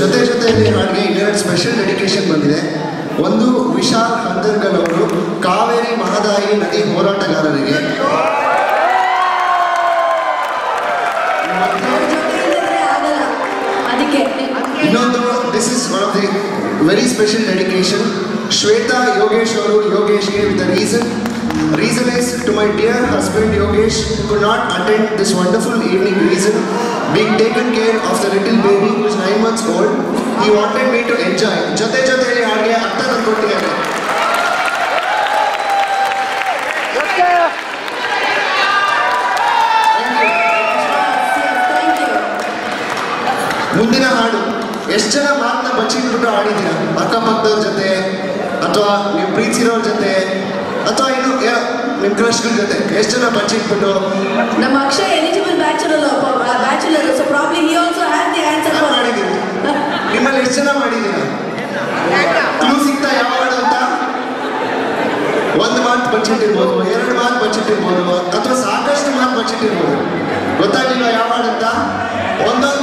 ಜೊತೆ ಜೊತೆಯಲ್ಲಿ ನನಗೆ ಇನ್ನೆರಡು ಸ್ಪೆಷಲ್ ಡೆಡಿಕೇಶನ್ ಬಂದಿದೆ. ಒಂದು ವಿಶಾಲ್ ಹಂದರ್ಗಲ್ ಅವರು ಕಾವೇರಿ ಮಹದಾಯಿ ನದಿ ಹೋರಾಟಗಾರರಿಗೆ, ಇನ್ನೊಂದು this is one of the very special dedication Shweta Yogesh ಅವರು ಯೋಗೇಶ್ಗೆ with the reason. Reason is to my dear husband Yogesh, who could not attend this wonderful evening. Reason being taken care of the little baby who is 9 months old. He wanted me to enjoy. Jote jote le aage atta nankottiyare. Thank you. Mundina haadu esh jana maatna bachittu aadidira akka pakkador jote athwa nivu preethiror jote ಅಥವಾ ಇನ್ನು ನಿಮ್ಮ ಕ್ರಶ್ಗಳ ಜೊತೆ ಎಷ್ಟು ಜನ ಬಚ್ಚಿಟ್ಬಿಟ್ಟು ನಮ್ಮ Akshay eligible bachelor so probably he also has the answer for ಮಾಡಿದ್ದೀರಿ. ನಿಮ್ಮಲ್ಲಿ ಎಷ್ಟು ಜನ ಮಾಡಿದ್ದೀರಾ? ಕ್ಲೂ ಸಿಗ್ತಾ ಯಾವಾಗ ಅಂತ ಒಂದು ಮಾತು ಬಚ್ಚಿಟ್ಟಿರ್ಬೋದು, ಎರಡು ಮಾತು ಬಚ್ಚಿಟ್ಟಿರ್ಬೋದು, ಅಥವಾ ಸಾಕಷ್ಟು ಮಾತು ಬಚ್ಚಿಟ್ಟಿರ್ಬೋದು. ಗೊತ್ತಾಗಿಲ್ಲ ಯಾವಾಗ ಅಂತ ಒಂದೊಂದು